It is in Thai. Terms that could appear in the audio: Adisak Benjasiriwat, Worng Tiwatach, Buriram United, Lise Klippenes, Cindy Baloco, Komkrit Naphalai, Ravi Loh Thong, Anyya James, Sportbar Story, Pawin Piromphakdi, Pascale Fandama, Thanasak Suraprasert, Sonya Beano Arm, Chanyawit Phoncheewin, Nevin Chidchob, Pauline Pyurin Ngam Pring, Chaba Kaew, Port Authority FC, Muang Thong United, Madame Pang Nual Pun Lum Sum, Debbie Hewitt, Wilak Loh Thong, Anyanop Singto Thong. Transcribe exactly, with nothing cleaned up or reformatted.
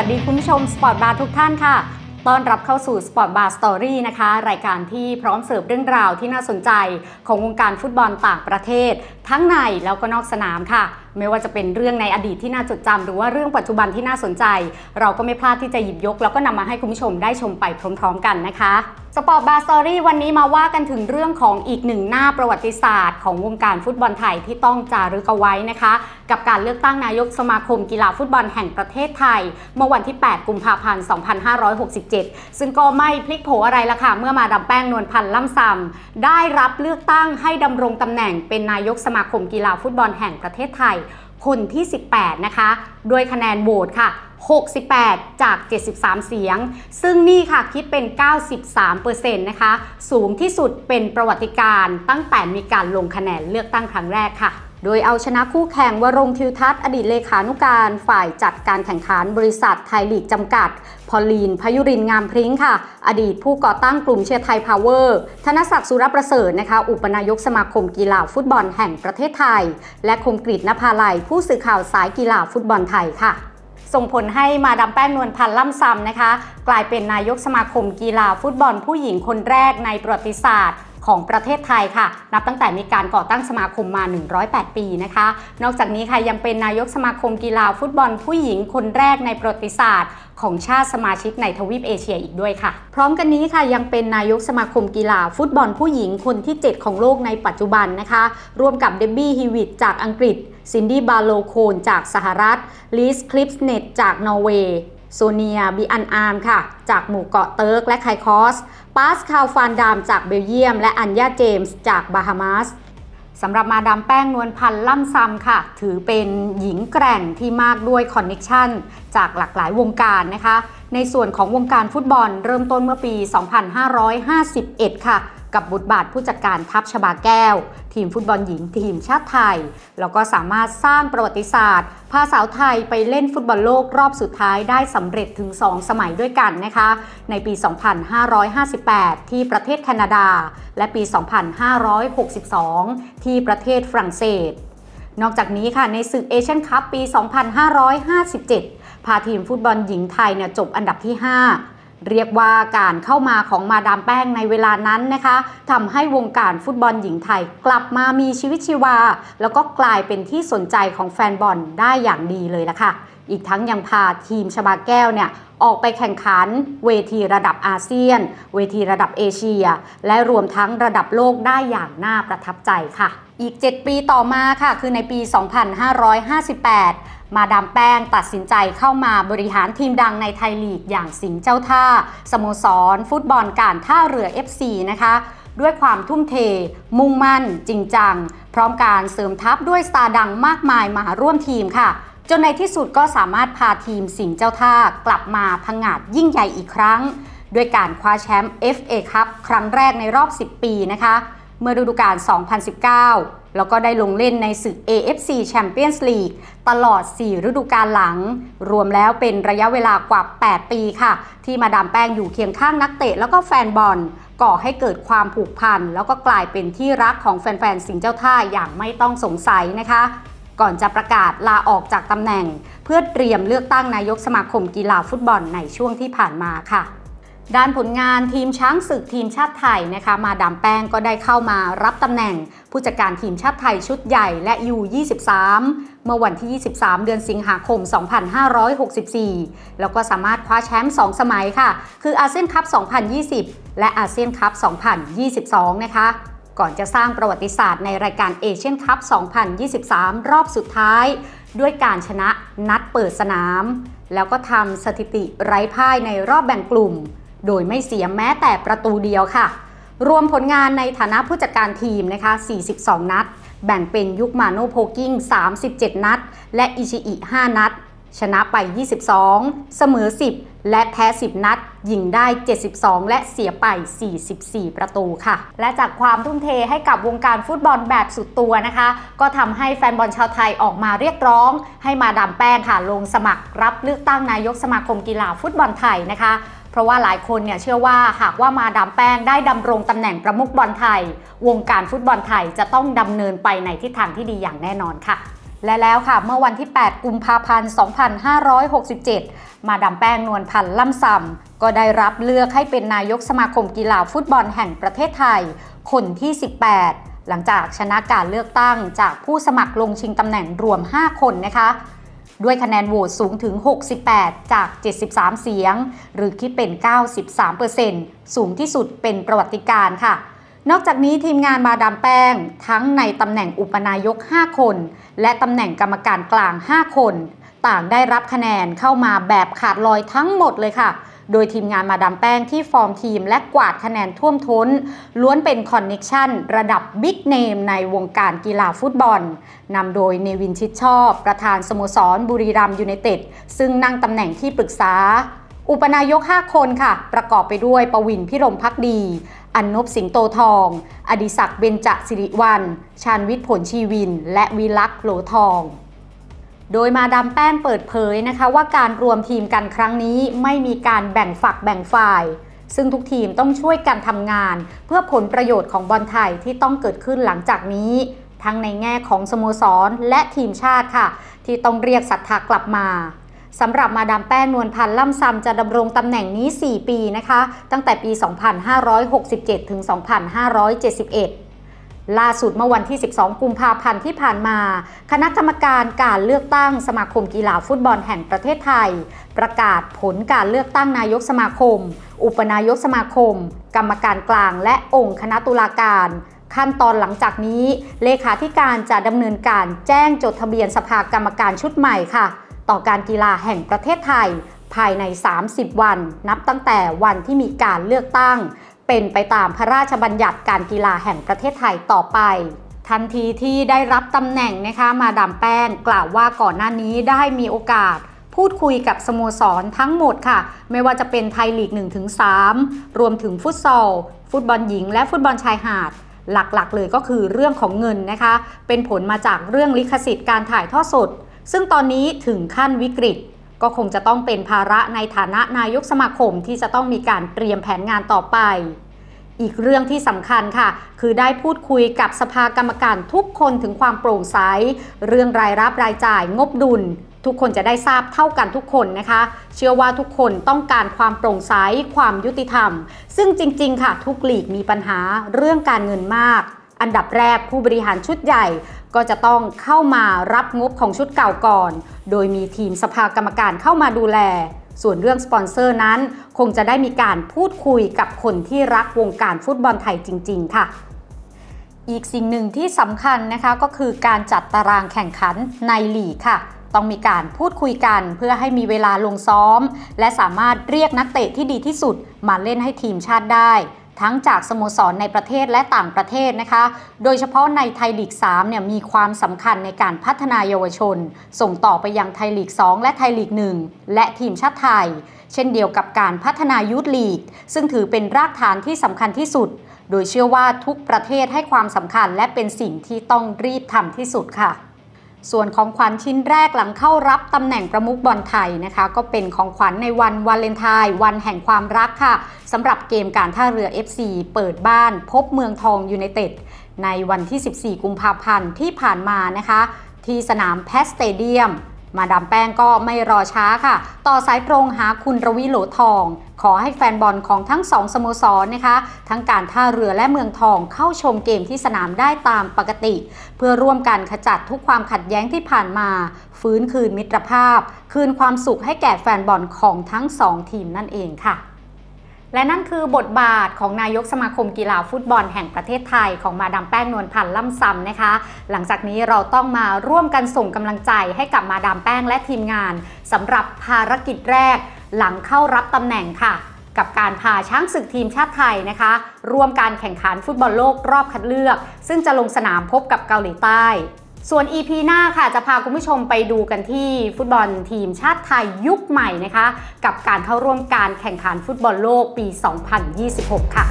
วัสดีคุณผู้ชมสปอร์ตบาร์ทุกท่านค่ะต้อนรับเข้าสู่สปอร์ตบาร์สตอรี่นะคะรายการที่พร้อมเสิร์ฟเรื่องราวที่น่าสนใจของวงการฟุตบอลต่างประเทศทั้งในแล้วก็นอกสนามค่ะไม่ว่าจะเป็นเรื่องในอดีตที่น่าจดจำหรือว่าเรื่องปัจจุบันที่น่าสนใจเราก็ไม่พลาดที่จะหยิบยกแล้วก็นำมาให้คุณผู้ชมได้ชมไปพร้อมๆกันนะคะสปอร์ตบาร์สตอรี่วันนี้มาว่ากันถึงเรื่องของอีกหนึ่งหน้าประวัติศาสตร์ของวงการฟุตบอลไทยที่ต้องจารึกเอาไว้นะคะกับการเลือกตั้งนายกสมาคมกีฬาฟุตบอลแห่งประเทศไทยเมื่อวันที่แปดกุมภาพันธ์สองพันห้าร้อยหกสิบเจ็ดซึ่งก็ไม่พลิกโผอะไรละค่ะเมื่อมาดามแป้งนวลพันธ์ล่ำซำได้รับเลือกตั้งให้ดำรงตำแหน่งเป็นนายกสมาคมกีฬาฟุตบอลแห่งประเทศไทยคนที่สิบแปดนะคะด้วยคะแนนโหวตค่ะหกสิบแปดจากเจ็ดสิบสามเสียงซึ่งนี่ค่ะคิดเป็น เก้าสิบสามเปอร์เซ็นต์ นะคะสูงที่สุดเป็นประวัติการณ์ตั้งแต่มีการลงคะแนนเลือกตั้งครั้งแรกค่ะโดยเอาชนะคู่แข่งวรงค์ ทิวทัศน์อดีตเลขานุการฝ่ายจัดการแข่งขันบริษัทไทยลีกจำกัดพอลีนพยุรินทร์งามพริ้งค่ะอดีตผู้ก่อตั้งกลุ่มเชียร์ไทยพาวเวอร์ธนศักดิ์สุรประเสริฐนะคะอุปนายกสมาคมกีฬาฟุตบอลแห่งประเทศไทยและคมกฤตณภาลัยผู้สื่อข่าวสายกีฬาฟุตบอลไทยค่ะส่งผลให้มาดามแป้งนวลพันธ์ล่ำซำนะคะกลายเป็นนายกสมาคมกีฬาฟุตบอลผู้หญิงคนแรกในประวัติศาสตร์ของประเทศไทยค่ะนับตั้งแต่มีการก่อตั้งสมาคมมาหนึ่งร้อยแปดปีนะคะนอกจากนี้ค่ะยังเป็นนายกสมาคมกีฬาฟุตบอลผู้หญิงคนแรกในประวัติศาสตร์ของชาติสมาชิกในทวีปเอเชียอีกด้วยค่ะพร้อมกันนี้ค่ะยังเป็นนายกสมาคมกีฬาฟุตบอลผู้หญิงคนที่เจ็ดของโลกในปัจจุบันนะคะร่วมกับเดบบี้ฮีวิตจากอังกฤษซินดี้บาโลโคนจากสหรัฐลิสคลิปสเนตจากนอร์เวย์โซเนียบีอันอาร์มค่ะจากหมู่เกาะเติร์กและไคคอสปาสคาลฟานดามจากเบลเยียมและอัญญาเจมส์จากบาฮามาสสำหรับมาดามแป้งนวลพันธ์ล่ำซำค่ะถือเป็นหญิงแกร่งที่มากด้วยคอนเน็กชันจากหลากหลายวงการนะคะในส่วนของวงการฟุตบอลเริ่มต้นเมื่อปีสองพันห้าร้อยห้าสิบเอ็ดค่ะกับบทบาทผู้จัดการทัพชบาแก้วทีมฟุตบอลหญิงทีมชาติไทยแล้วก็สามารถสร้างประวัติศาสตร์พาสาวไทยไปเล่นฟุตบอลโลกรอบสุดท้ายได้สำเร็จถึงสองสมัยด้วยกันนะคะในปีสองพันห้าร้อยห้าสิบแปดที่ประเทศแคนาดาและปีสองพันห้าร้อยหกสิบสองที่ประเทศฝรั่งเศสนอกจากนี้ค่ะในศึกเอเชียนคัพปีสองพันห้าร้อยห้าสิบเจ็ดพาทีมฟุตบอลหญิงไทยเนี่ยจบอันดับที่ห้าเรียกว่าการเข้ามาของมาดามแป้งในเวลานั้นนะคะทำให้วงการฟุตบอลหญิงไทยกลับมามีชีวิตชีวาแล้วก็กลายเป็นที่สนใจของแฟนบอลได้อย่างดีเลยล่ะค่ะอีกทั้งยังพาทีมชบาแก้วเนี่ยออกไปแข่งขันเวทีระดับอาเซียนเวทีระดับเอเชียและรวมทั้งระดับโลกได้อย่างน่าประทับใจค่ะอีกเจ็ดปีต่อมาค่ะคือในปีสองพันห้าร้อยห้าสิบแปดมาดามแป้งตัดสินใจเข้ามาบริหารทีมดังในไทยลีกอย่างสิงห์เจ้าท่าสโมสรฟุตบอลการท่าเรือ เอฟ ซี นะคะด้วยความทุ่มเทมุ่งมั่นจริงจังพร้อมการเสริมทัพด้วยสตาร์ดังมากมายมาร่วมทีมค่ะจนในที่สุดก็สามารถพาทีมสิงห์เจ้าท่ากลับมาผงาดยิ่งใหญ่อีกครั้งด้วยการคว้าแชมป์ เอฟ เอ คัพครั้งแรกในรอบสิบปีนะคะเมื่อฤดูกาลสองพันสิบเก้าแล้วก็ได้ลงเล่นในศึก เอ เอฟ ซี Champions League ตลอดสี่ฤดูกาลหลังรวมแล้วเป็นระยะเวลากว่าแปดปีค่ะที่มาดามแป้งอยู่เคียงข้างนักเตะแล้วก็แฟนบอลก่อให้เกิดความผูกพันแล้วก็กลายเป็นที่รักของแฟนๆสิงห์เจ้าท่าอย่างไม่ต้องสงสัยนะคะก่อนจะประกาศลาออกจากตำแหน่งเพื่อเตรียมเลือกตั้งนายกสมาคมกีฬาฟุตบอลในช่วงที่ผ่านมาค่ะด้านผลงานทีมช้างศึกทีมชาติไทยนะคะมาดามแป้งก็ได้เข้ามารับตำแหน่งผู้จัดการทีมชาติไทยชุดใหญ่และ ยู ยี่สิบสาม เมื่อวันที่ยี่สิบสามเดือนสิงหาคมสองพันห้าร้อยหกสิบสี่แล้วก็สามารถคว้าแชมป์สองสมัยค่ะคืออาเซียนคัพสองพันยี่สิบและอาเซียนคัพสองพันยี่สิบสองนะคะก่อนจะสร้างประวัติศาสตร์ในรายการเอเชียนคัพสองพันยี่สิบสามรอบสุดท้ายด้วยการชนะนัดเปิดสนามแล้วก็ทำสถิติไร้พ่ายในรอบแบ่งกลุ่มโดยไม่เสียแม้แต่ประตูเดียวค่ะรวมผลงานในฐานะผู้จัดการทีมนะคะสี่สิบสองนัดแบ่งเป็นยุคมาโน่โพกิ้งสามสิบเจ็ดนัดและอิชิอิห้านัดชนะไปยี่สิบสองเสมอสิบและแพ้สิบนัดยิงได้เจ็ดสิบสองและเสียไปสี่สิบสี่ประตูค่ะและจากความทุ่มเทให้กับวงการฟุตบอลแบบสุดตัวนะคะก็ทำให้แฟนบอลชาวไทยออกมาเรียกร้องให้มาดามแป้งค่ะลงสมัครรับเลือกตั้งนายกสมาคมกีฬาฟุตบอลไทยนะคะเพราะว่าหลายคนเนี่ยเชื่อว่าหากว่ามาดามแป้งได้ดำรงตำแหน่งประมุขบอลไทยวงการฟุตบอลไทยจะต้องดำเนินไปในทิศทางที่ดีอย่างแน่นอนค่ะ และแล้วค่ะเมื่อวันที่แปดกุมภาพันธ์สองพันห้าร้อยหกสิบเจ็ดมาดามแป้งนวลพันธ์ล่ำซำก็ได้รับเลือกให้เป็นนายกสมาคมกีฬาฟุตบอลแห่งประเทศไทยคนที่สิบแปดหลังจากชนะการเลือกตั้งจากผู้สมัครลงชิงตำแหน่งรวมห้าคนนะคะด้วยคะแนนโหวตสูงถึงหกสิบแปดจากเจ็ดสิบสามเสียงหรือคิดเป็น เก้าสิบสามเปอร์เซ็นต์ สูงที่สุดเป็นประวัติการณ์ค่ะนอกจากนี้ทีมงานมาดามแป้งทั้งในตำแหน่งอุปนายกห้าคนและตำแหน่งกรรมการกลางห้าคนต่างได้รับคะแนนเข้ามาแบบขาดลอยทั้งหมดเลยค่ะโดยทีมงานมาดามแป้งที่ฟอร์มทีมและกวาดคะแนนท่วมท้นล้วนเป็นคอนเน็กชันระดับบิ๊กเนมในวงการกีฬาฟุตบอลนำโดยเนวินชิดชอบประธานสโมสรบุรีรัมย์ยูไนเต็ดซึ่งนั่งตำแหน่งที่ปรึกษาอุปนายกห้าคนค่ะประกอบไปด้วยปวินพิรมภักดีอัญนพสิงโตทองอดิศักดิ์เบญจสิริวัลย์ชาญวิทย์ผลชีวินและวิลักษ์โหลทองโดยมาดามแป้งเปิดเผยนะคะว่าการรวมทีมกันครั้งนี้ไม่มีการแบ่งฝักแบ่งฝ่ายซึ่งทุกทีมต้องช่วยกันทำงานเพื่อผลประโยชน์ของบอลไทยที่ต้องเกิดขึ้นหลังจากนี้ทั้งในแง่ของสโมสรและทีมชาติค่ะที่ต้องเรียกศรัทธากลับมาสำหรับมาดามแป้งนวลพันธ์ล่ำซำจะดำรงตำแหน่งนี้สี่ปีนะคะตั้งแต่ปีสองพันห้าร้อยหกสิบเจ็ดถึงสองพันห้าร้อยเจ็ดสิบเอ็ดล่าสุดเมื่อวันที่สิบสองกุมภาพันธ์ที่ผ่านมาคณะกรรมการการเลือกตั้งสมาคมกีฬาฟุตบอลแห่งประเทศไทยประกาศผลการเลือกตั้งนายกสมาคมอุปนายกสมาคมกรรมการกลางและองค์คณะตุลาการขั้นตอนหลังจากนี้เลขาธิการจะดำเนินการแจ้งจดทะเบียนสภากรรมการชุดใหม่ค่ะต่อการกีฬาแห่งประเทศไทยภายในสามสิบวันนับตั้งแต่วันที่มีการเลือกตั้งเป็นไปตามพระราชบัญญัติการกีฬาแห่งประเทศไทยต่อไปทันทีที่ได้รับตำแหน่งนะคะมาดามแป้งกล่าวว่าก่อนหน้านี้ได้มีโอกาสพูดคุยกับสโมสรทั้งหมดค่ะไม่ว่าจะเป็นไทยลีก หนึ่งถึงสาม รวมถึงฟุตซอลฟุตบอลหญิงและฟุตบอลชายหาดหลักๆเลยก็คือเรื่องของเงินนะคะเป็นผลมาจากเรื่องลิขสิทธิ์การถ่ายทอดสดซึ่งตอนนี้ถึงขั้นวิกฤตก็คงจะต้องเป็นภาระในฐานะนายกสมาคมที่จะต้องมีการเตรียมแผนงานต่อไปอีกเรื่องที่สำคัญค่ะคือได้พูดคุยกับสภากรรมการทุกคนถึงความโปร่งใสเรื่องรายรับรายจ่ายงบดุลทุกคนจะได้ทราบเท่ากันทุกคนนะคะเชื่อว่าทุกคนต้องการความโปร่งใสความยุติธรรมซึ่งจริงๆค่ะทุกลีกมีปัญหาเรื่องการเงินมากอันดับแรกผู้บริหารชุดใหญ่ก็จะต้องเข้ามารับงบของชุดเก่าก่อนโดยมีทีมสภากรรมการเข้ามาดูแลส่วนเรื่องสปอนเซอร์นั้นคงจะได้มีการพูดคุยกับคนที่รักวงการฟุตบอลไทยจริงๆค่ะอีกสิ่งหนึ่งที่สำคัญนะคะก็คือการจัดตารางแข่งขันในลีกค่ะต้องมีการพูดคุยกันเพื่อให้มีเวลาลงซ้อมและสามารถเรียกนักเตะที่ดีที่สุดมาเล่นให้ทีมชาติได้ทั้งจากสโมสรในประเทศและต่างประเทศนะคะโดยเฉพาะในไทยลีกสามเนี่ยมีความสำคัญในการพัฒนาเยาวชนส่งต่อไปยังไทยลีกสองและไทยลีกหนึ่งและทีมชาติไทยเช่นเดียวกับการพัฒนายูธลีกซึ่งถือเป็นรากฐานที่สำคัญที่สุดโดยเชื่อว่าทุกประเทศให้ความสำคัญและเป็นสิ่งที่ต้องรีบทำที่สุดค่ะส่วนของขวัญชิ้นแรกหลังเข้ารับตำแหน่งประมุขบอลไทยนะคะก็เป็นของขวัญในวันวาเลนไทน์วันแห่งความรักค่ะสำหรับเกมการท่าเรือ เอฟ ซี เปิดบ้านพบเมืองทองยูไนเต็ดในวันที่สิบสี่กุมภาพันธ์ที่ผ่านมานะคะที่สนามแพสเตเดียมมาดามแป้งก็ไม่รอช้าค่ะต่อสายตรงหาคุณรวิโหลทองขอให้แฟนบอลของทั้งสองสโมสร น, นะคะทั้งการท่าเรือและเมืองทองเข้าชมเกมที่สนามได้ตามปกติเพื่อร่วมกันขจัดทุกความขัดแย้งที่ผ่านมาฟื้นคืนมิตรภาพคืนความสุขให้แก่แฟนบอลของทั้งสองทีมนั่นเองค่ะและนั่นคือบทบาทของนายกสมาคมกีฬาฟุตบอลแห่งประเทศไทยของมาดามแป้งนวลพันธ์ล่ำซำนะคะหลังจากนี้เราต้องมาร่วมกันส่งกำลังใจให้กับมาดามแป้งและทีมงานสำหรับภารกิจแรกหลังเข้ารับตำแหน่งค่ะกับการพาช้างศึกทีมชาติไทยนะคะร่วมการแข่งขันฟุตบอลโลกรอบคัดเลือกซึ่งจะลงสนามพบกับเกาหลีใต้ส่วน อี พี หน้าค่ะจะพาคุณผู้ชมไปดูกันที่ฟุตบอลทีมชาติไทยยุคใหม่นะคะกับการเข้าร่วมการแข่งขันฟุตบอลโลกปี สองพันยี่สิบหก ค่ะ